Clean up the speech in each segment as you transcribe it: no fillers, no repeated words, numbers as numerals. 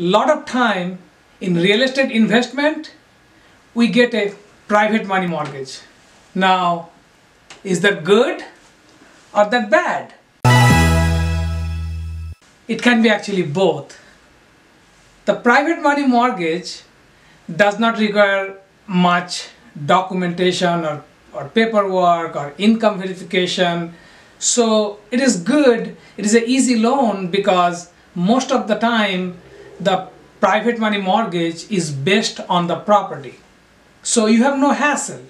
lot of time in real estate investment, we get a private money mortgage. Now, is that good or that bad? It can be actually both. The private money mortgage does not require much documentation or paperwork or income verification. So it is good, it is an easy loan because most of the time the private money mortgage is based on the property. So you have no hassle.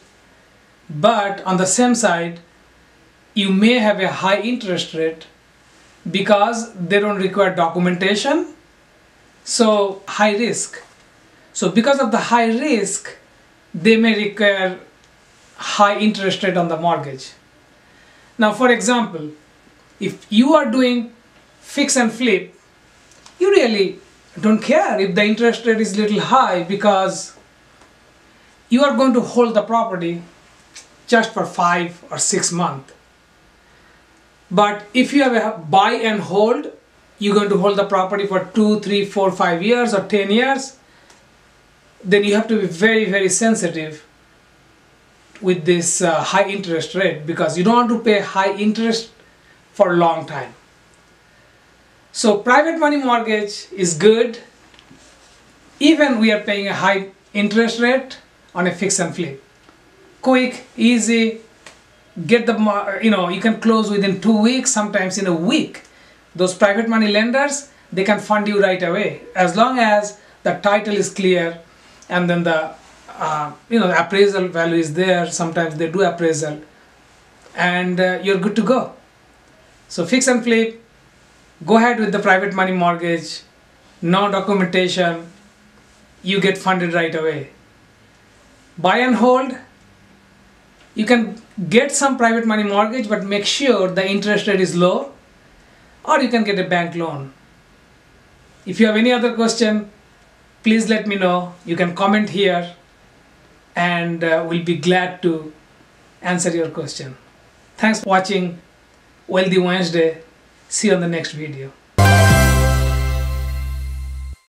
But on the same side, you may have a high interest rate because they don't require documentation, so high risk. So because of the high risk, they may require high interest rate on the mortgage. Now, for example, if you are doing fix and flip, you really don't care if the interest rate is little high because you are going to hold the property just for 5 or 6 months. But if you have a buy and hold, you're going to hold the property for 2, 3, 4, 5 years or 10 years, then you have to be very, very sensitive with this high interest rate because you don't want to pay high interest for a long time. So private money mortgage is good. Even we are paying a high interest rate on a fix and flip. Quick, easy, get the, you can close within 2 weeks, sometimes in a week. Those private money lenders, they can fund you right away as long as the title is clear and then the the appraisal value is there. Sometimes they do appraisal and you're good to go. So fix and flip, go ahead with the private money mortgage, no documentation, you get funded right away. Buy and hold, you can get some private money mortgage but make sure the interest rate is low, or you can get a bank loan. If you have any other question, please let me know. You can comment here and we'll be glad to answer your question. Thanks for watching Wealthy Wednesday. See you on the next video.